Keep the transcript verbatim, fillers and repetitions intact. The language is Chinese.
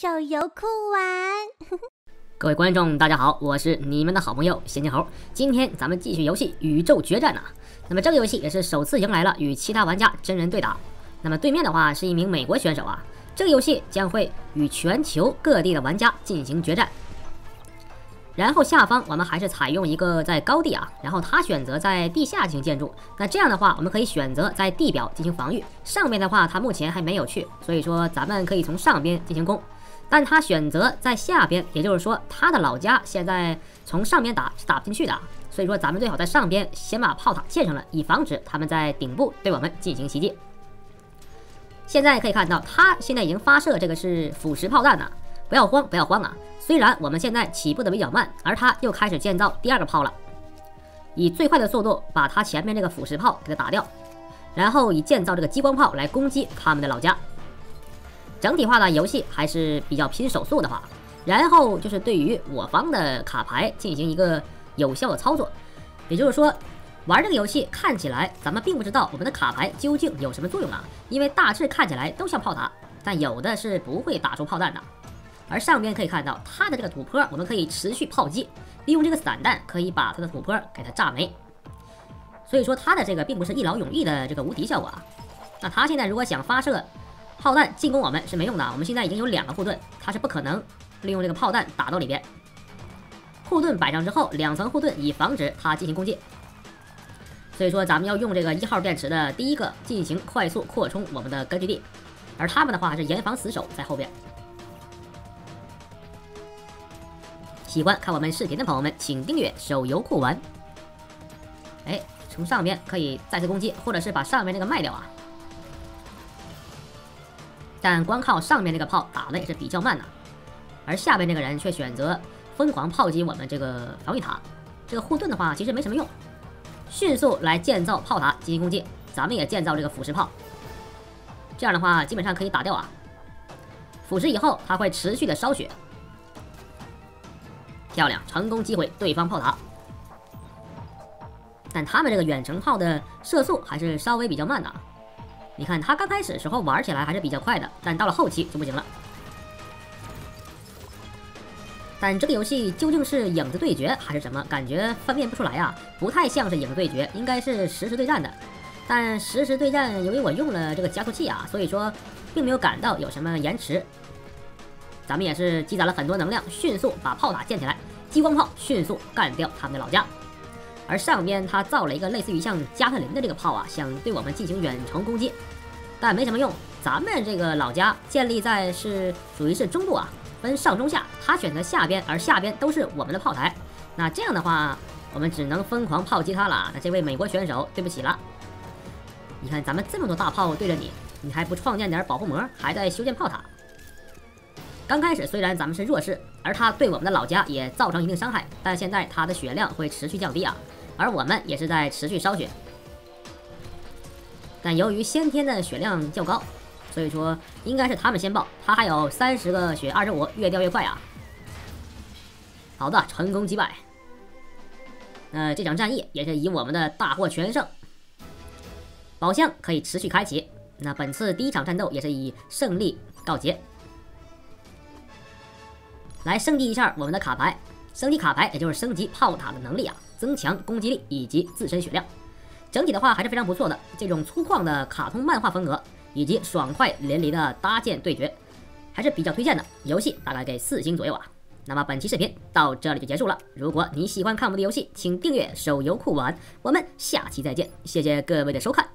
手游酷玩。各位观众，大家好，我是你们的好朋友闲金猴。今天咱们继续游戏《宇宙决战》啊。那么这个游戏也是首次迎来了与其他玩家真人对打。那么对面的话是一名美国选手啊。这个游戏将会与全球各地的玩家进行决战。然后下方我们还是采用一个在高地啊，然后他选择在地下进行建筑。那这样的话，我们可以选择在地表进行防御。上面的话，他目前还没有去，所以说咱们可以从上边进行攻。 但他选择在下边，也就是说他的老家现在从上边打是打不进去的，所以说咱们最好在上边先把炮塔建上了，以防止他们在顶部对我们进行袭击。现在可以看到，他现在已经发射这个是腐蚀炮弹了，不要慌，不要慌啊！虽然我们现在起步的比较慢，而他又开始建造第二个炮了，以最快的速度把他前面这个腐蚀炮给他打掉，然后以建造这个激光炮来攻击他们的老家。 整体化的游戏还是比较拼手速的话，然后就是对于我方的卡牌进行一个有效的操作，也就是说，玩这个游戏看起来咱们并不知道我们的卡牌究竟有什么作用啊，因为大致看起来都像炮塔，但有的是不会打出炮弹的。而上边可以看到它的这个土坡，我们可以持续炮击，利用这个散弹可以把它的土坡给它炸没。所以说它的这个并不是一劳永逸的这个无敌效果啊。那它现在如果想发射 炮弹进攻我们是没用的，我们现在已经有两个护盾，它是不可能利用这个炮弹打到里边。护盾摆上之后，两层护盾以防止它进行攻击。所以说，咱们要用这个一号电池的第一个进行快速扩充我们的根据地，而他们的话是严防死守在后边。喜欢看我们视频的朋友们，请订阅手游酷玩。哎，从上边可以再次攻击，或者是把上面那个卖掉啊。 但光靠上面那个炮打的也是比较慢的，而下边那个人却选择疯狂炮击我们这个防御塔。这个护盾的话其实没什么用，迅速来建造炮塔进行攻击。咱们也建造这个腐蚀炮，这样的话基本上可以打掉啊。腐蚀以后它会持续的烧血，漂亮，成功击毁对方炮塔。但他们这个远程炮的射速还是稍微比较慢的。 你看，他刚开始时候玩起来还是比较快的，但到了后期就不行了。但这个游戏究竟是影子对决还是什么，感觉分辨不出来啊，不太像是影子对决，应该是实时对战的。但实时对战，由于我用了这个加速器啊，所以说并没有感到有什么延迟。咱们也是积攒了很多能量，迅速把炮塔建起来，激光炮迅速干掉他们的老家。 而上边他造了一个类似于像加特林的这个炮啊，想对我们进行远程攻击，但没什么用。咱们这个老家建立在是属于是中部啊，分上中下，他选择下边，而下边都是我们的炮台。那这样的话，我们只能疯狂炮击他了。那这位美国选手，对不起了。你看咱们这么多大炮对着你，你还不创建点保护膜，还在修建炮塔。刚开始虽然咱们是弱势，而他对我们的老家也造成一定伤害，但现在他的血量会持续降低啊。 而我们也是在持续烧血，但由于先天的血量较高，所以说应该是他们先爆。他还有三十个血， 二十五，越掉越快啊！好的，成功击败。那这场战役也是以我们的大获全胜，宝箱可以持续开启。那本次第一场战斗也是以胜利告捷。来升级一下我们的卡牌，升级卡牌也就是升级炮塔的能力啊。 增强攻击力以及自身血量，整体的话还是非常不错的。这种粗犷的卡通漫画风格以及爽快淋漓的搭建对决，还是比较推荐的。游戏大概给四星左右啊。那么本期视频到这里就结束了。如果你喜欢看我们的游戏，请订阅手游酷玩。我们下期再见，谢谢各位的收看。